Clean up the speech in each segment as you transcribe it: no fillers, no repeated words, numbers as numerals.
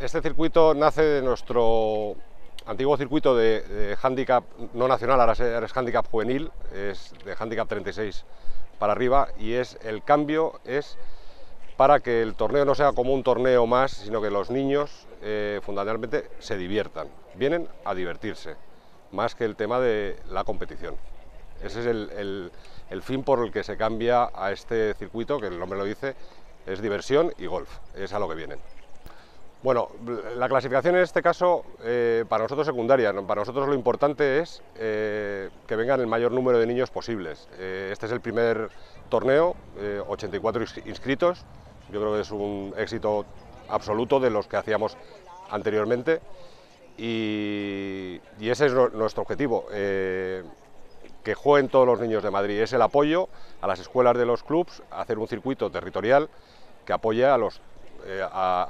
Este circuito nace de nuestro antiguo circuito de handicap no nacional, ahora es handicap juvenil, es de handicap 36 para arriba, y es el cambio es para que el torneo no sea como un torneo más, sino que los niños fundamentalmente se diviertan, vienen a divertirse, más que el tema de la competición. Ese es el fin por el que se cambia a este circuito, que el nombre lo dice, es diversión y golf, es a lo que vienen. Bueno, la clasificación en este caso para nosotros secundaria, para nosotros lo importante es que vengan el mayor número de niños posibles. Este es el primer torneo, 84 inscritos, yo creo que es un éxito absoluto de los que hacíamos anteriormente y ese es nuestro objetivo. Que jueguen todos los niños de Madrid, es el apoyo a las escuelas de los clubs, hacer un circuito territorial que apoye a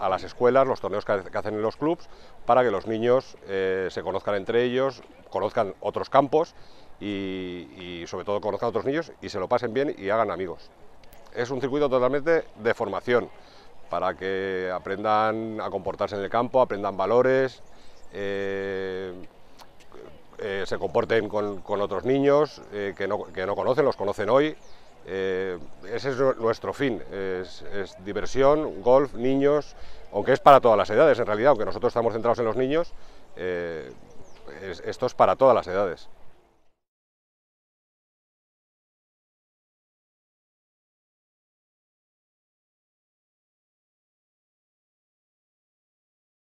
las escuelas, los torneos que hacen en los clubs, para que los niños se conozcan entre ellos, conozcan otros campos y sobre todo conozcan a otros niños y se lo pasen bien y hagan amigos. Es un circuito totalmente de formación, para que aprendan a comportarse en el campo, aprendan valores, se comporten con otros niños que no conocen, los conocen hoy. Ese es nuestro fin, es diversión, golf, niños, aunque es para todas las edades en realidad, aunque nosotros estamos centrados en los niños, esto es para todas las edades.